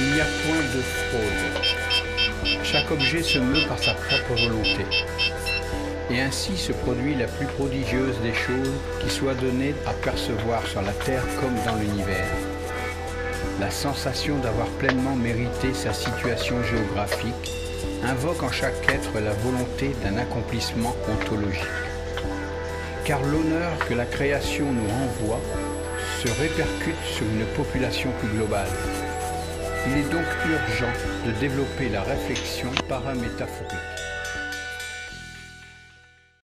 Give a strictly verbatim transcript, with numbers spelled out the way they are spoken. Il n'y a point de fraude. Chaque objet se meut par sa propre volonté. Et ainsi se produit la plus prodigieuse des choses qui soit donnée à percevoir sur la terre comme dans l'univers. La sensation d'avoir pleinement mérité sa situation géographique invoque en chaque être la volonté d'un accomplissement ontologique. Car l'honneur que la création nous renvoie se répercute sur une population plus globale. Il est donc urgent de développer la réflexion paramétaphorique.